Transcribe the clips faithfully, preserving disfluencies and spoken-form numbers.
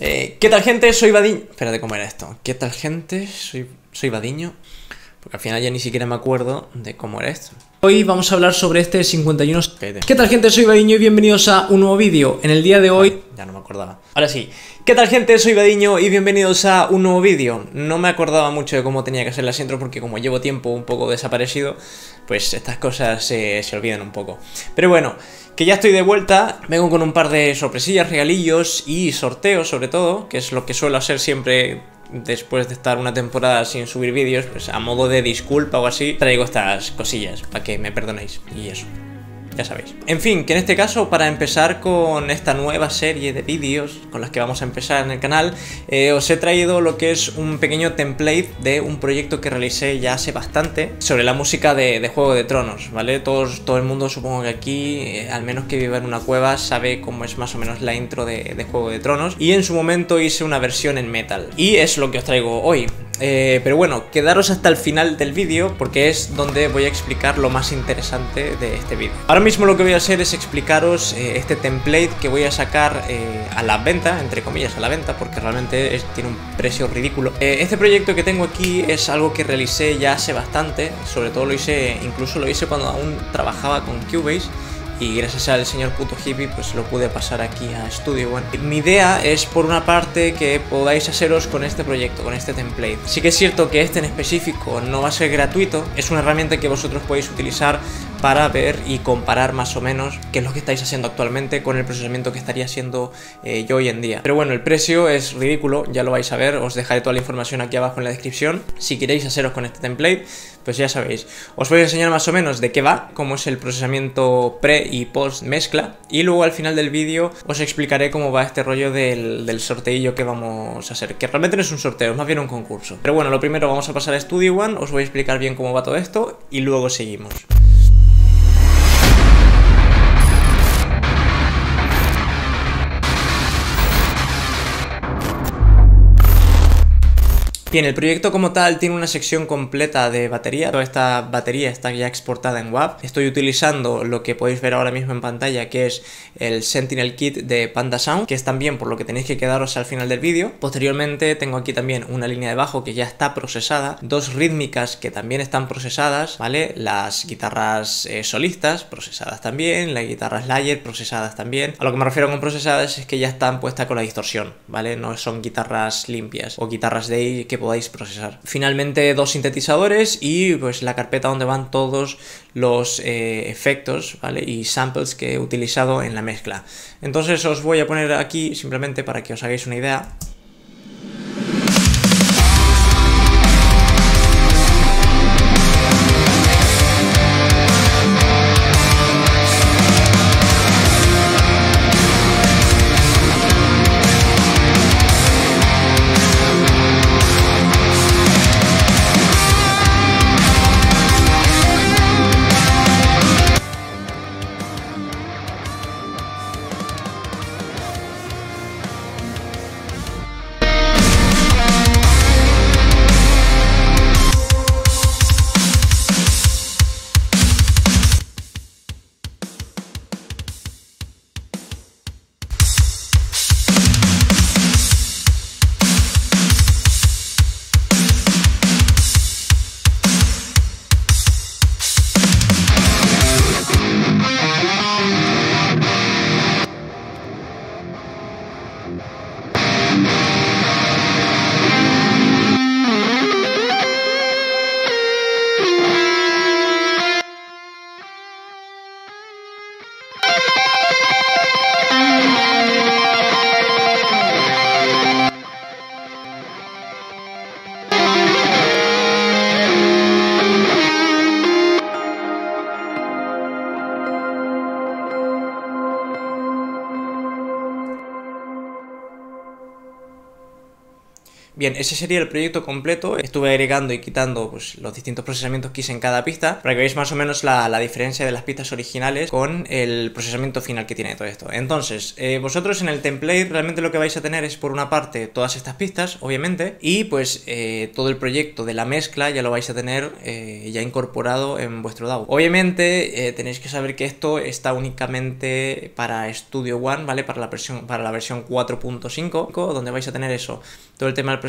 Eh, ¿Qué tal, gente? Soy Vadiño. Espérate, ¿cómo era esto? ¿Qué tal, gente? Soy, soy Vadiño. Porque al final ya ni siquiera me acuerdo de cómo era esto. Hoy vamos a hablar sobre este cincuenta y uno... ¿Qué tal, gente? Soy Vadiño y bienvenidos a un nuevo vídeo. En el día de hoy... Vale, ya no me acordaba. Ahora sí. ¿Qué tal, gente? Soy Vadiño y bienvenidos a un nuevo vídeo. No me acordaba mucho de cómo tenía que hacer las intros porque como llevo tiempo un poco desaparecido, pues estas cosas eh, se olvidan un poco. Pero bueno... Que ya estoy de vuelta, vengo con un par de sorpresillas, regalillos y sorteos sobre todo, que es lo que suelo hacer siempre después de estar una temporada sin subir vídeos, pues a modo de disculpa o así, traigo estas cosillas para que me perdonéis y eso, ya sabéis. En fin, que en este caso para empezar con esta nueva serie de vídeos con las que vamos a empezar en el canal, eh, os he traído lo que es un pequeño template de un proyecto que realicé ya hace bastante sobre la música de, de Juego de Tronos, ¿vale? Todos, todo el mundo supongo que aquí, eh, al menos que viva en una cueva, sabe cómo es más o menos la intro de, de Juego de Tronos, y en su momento hice una versión en metal, y es lo que os traigo hoy. Eh, pero bueno, quedaros hasta el final del vídeo porque es donde voy a explicar lo más interesante de este vídeo. Ahora mismo lo que voy a hacer es explicaros eh, este template que voy a sacar eh, a la venta, entre comillas a la venta, porque realmente es, tiene un precio ridículo. Eh, este proyecto que tengo aquí es algo que realicé ya hace bastante, sobre todo lo hice, incluso lo hice cuando aún trabajaba con Cubase. Y gracias al señor puto hippie pues lo pude pasar aquí a Studio One. Mi idea es por una parte que podáis haceros con este proyecto, con este template. Sí que es cierto que este en específico no va a ser gratuito, es una herramienta que vosotros podéis utilizar para ver y comparar más o menos qué es lo que estáis haciendo actualmente con el procesamiento que estaría haciendo eh, yo hoy en día. Pero bueno, el precio es ridículo, ya lo vais a ver, os dejaré toda la información aquí abajo en la descripción. Si queréis haceros con este template, pues ya sabéis. Os voy a enseñar más o menos de qué va, cómo es el procesamiento pre y post mezcla, y luego al final del vídeo os explicaré cómo va este rollo del, del sorteillo que vamos a hacer, que realmente no es un sorteo, es más bien un concurso. Pero bueno, lo primero vamos a pasar a Studio One, os voy a explicar bien cómo va todo esto y luego seguimos. Bien, el proyecto como tal tiene una sección completa de batería, toda esta batería está ya exportada en W A V. Estoy utilizando lo que podéis ver ahora mismo en pantalla, que es el Sentinel Kit de Panda Sound, que es también por lo que tenéis que quedaros al final del vídeo. Posteriormente tengo aquí también una línea de bajo que ya está procesada, dos rítmicas que también están procesadas, ¿vale? Las guitarras eh, solistas procesadas también, las guitarras layer procesadas también. A lo que me refiero con procesadas es que ya están puestas con la distorsión, ¿vale? No son guitarras limpias o guitarras de que podáis procesar. Finalmente dos sintetizadores y pues la carpeta donde van todos los eh, efectos, ¿vale? Y samples que he utilizado en la mezcla. Entonces os voy a poner aquí simplemente para que os hagáis una idea. Bien, ese sería el proyecto completo. Estuve agregando y quitando pues, los distintos procesamientos que hice en cada pista para que veáis más o menos la, la diferencia de las pistas originales con el procesamiento final que tiene todo esto. Entonces, eh, vosotros en el template realmente lo que vais a tener es por una parte todas estas pistas, obviamente, y pues eh, todo el proyecto de la mezcla ya lo vais a tener eh, ya incorporado en vuestro D A W. Obviamente eh, tenéis que saber que esto está únicamente para Studio One, ¿vale? Para la versión, para la versión cuatro punto cinco, donde vais a tener eso, todo el tema del procesamiento.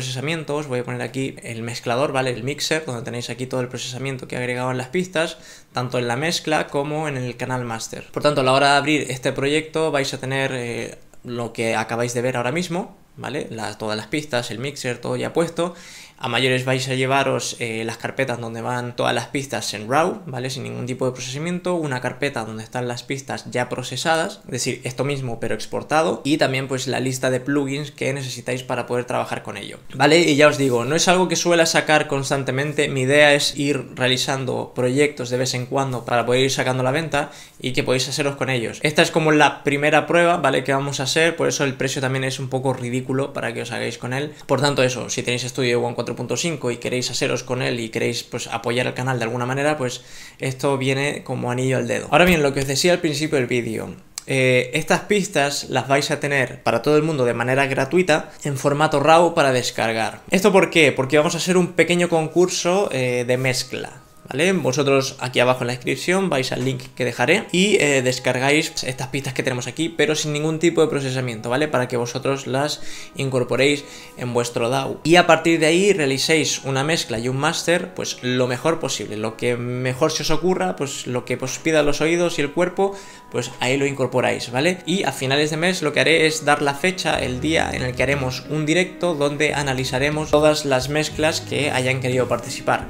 Os voy a poner aquí el mezclador, ¿vale? El mixer, donde tenéis aquí todo el procesamiento que he agregado en las pistas, tanto en la mezcla como en el canal master. Por tanto, a la hora de abrir este proyecto vais a tener eh, lo que acabáis de ver ahora mismo, ¿vale? La, todas las pistas, el mixer, todo ya puesto. A mayores vais a llevaros eh, las carpetas donde van todas las pistas en RAW, ¿vale? Sin ningún tipo de procesamiento. Una carpeta donde están las pistas ya procesadas, es decir, esto mismo pero exportado. Y también pues la lista de plugins que necesitáis para poder trabajar con ello, ¿vale? Y ya os digo, no es algo que suela sacar constantemente. Mi idea es ir realizando proyectos de vez en cuando para poder ir sacando la venta y que podéis haceros con ellos. Esta es como la primera prueba, ¿vale? Que vamos a hacer, por eso el precio también es un poco ridículo para que os hagáis con él. Por tanto, eso, si tenéis Studio One cuatro punto cinco y queréis haceros con él y queréis pues apoyar al canal de alguna manera, pues esto viene como anillo al dedo. Ahora bien, lo que os decía al principio del vídeo, eh, estas pistas las vais a tener para todo el mundo de manera gratuita en formato RAW para descargar. ¿Esto por qué? Porque vamos a hacer un pequeño concurso eh, de mezcla, ¿vale? Vosotros aquí abajo en la descripción vais al link que dejaré y eh, descargáis estas pistas que tenemos aquí, pero sin ningún tipo de procesamiento, ¿vale? Para que vosotros las incorporéis en vuestro D A W. Y a partir de ahí realicéis una mezcla y un máster, pues lo mejor posible, lo que mejor se os ocurra, pues lo que os pidan los oídos y el cuerpo, pues ahí lo incorporáis, ¿vale? Y a finales de mes lo que haré es dar la fecha, el día en el que haremos un directo donde analizaremos todas las mezclas que hayan querido participar.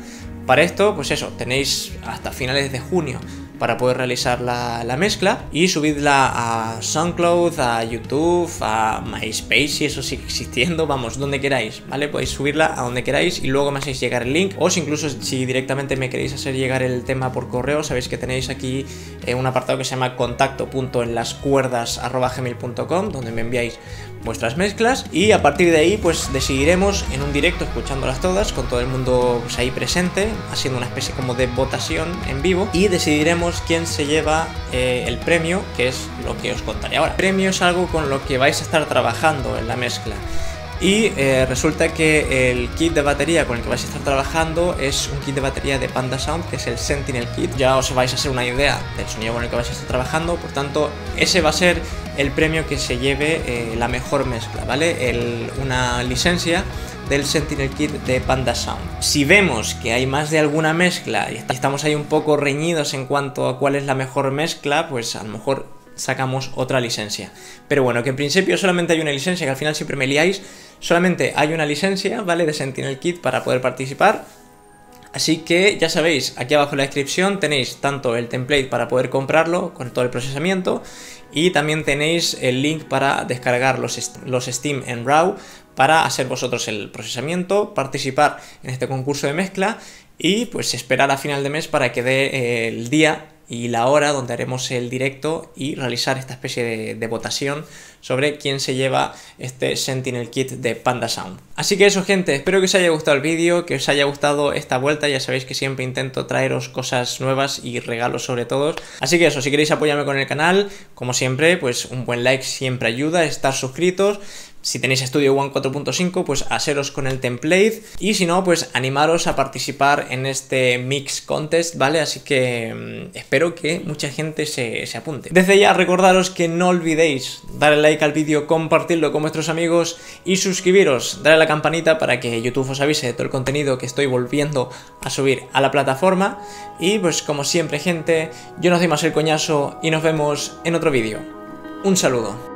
Para esto, pues eso, tenéis hasta finales de junio para poder realizar la, la mezcla y subidla a SoundCloud, a YouTube, a MySpace, si eso sigue existiendo, vamos, donde queráis, ¿vale? Podéis subirla a donde queráis y luego me hacéis llegar el link, o si incluso si directamente me queréis hacer llegar el tema por correo, sabéis que tenéis aquí eh, un apartado que se llama contacto punto en las cuerdas arroba gmail punto com, donde me enviáis vuestras mezclas y a partir de ahí pues decidiremos en un directo escuchándolas todas con todo el mundo pues, ahí presente, haciendo una especie como de votación en vivo y decidiremos quién se lleva eh, el premio, que es lo que os contaré ahora. El premio es algo con lo que vais a estar trabajando en la mezcla y eh, resulta que el kit de batería con el que vais a estar trabajando es un kit de batería de Panda Sound, que es el Sentinel Kit. Ya os vais a hacer una idea del sonido con el que vais a estar trabajando, por tanto ese va a ser el premio que se lleve eh, la mejor mezcla, ¿vale? El, una licencia del Sentinel Kit de Panda Sound. Si vemos que hay más de alguna mezcla y estamos ahí un poco reñidos en cuanto a cuál es la mejor mezcla, pues a lo mejor sacamos otra licencia. Pero bueno, que en principio solamente hay una licencia, que al final siempre me liáis, solamente hay una licencia, ¿vale? De Sentinel Kit para poder participar. Así que ya sabéis, aquí abajo en la descripción tenéis tanto el template para poder comprarlo con todo el procesamiento y también tenéis el link para descargar los, los Steam en RAW para hacer vosotros el procesamiento, participar en este concurso de mezcla y pues esperar a final de mes para que dé el día y la hora donde haremos el directo y realizar esta especie de, de votación sobre quién se lleva este Sentinel Kit de Panda Sound. Así que eso, gente, espero que os haya gustado el vídeo, que os haya gustado esta vuelta. Ya sabéis que siempre intento traeros cosas nuevas y regalos sobre todo. Así que eso, si queréis apoyarme con el canal, como siempre, pues un buen like siempre ayuda, estar suscritos. Si tenéis Studio One cuatro punto cinco, pues haceros con el template. Y si no, pues animaros a participar en este Mix Contest, ¿vale? Así que mmm, espero que mucha gente se, se apunte. Desde ya, recordaros que no olvidéis darle like al vídeo, compartirlo con vuestros amigos y suscribiros. Darle a la campanita para que YouTube os avise de todo el contenido que estoy volviendo a subir a la plataforma. Y pues como siempre, gente, yo no os doy más el coñazo y nos vemos en otro vídeo. Un saludo.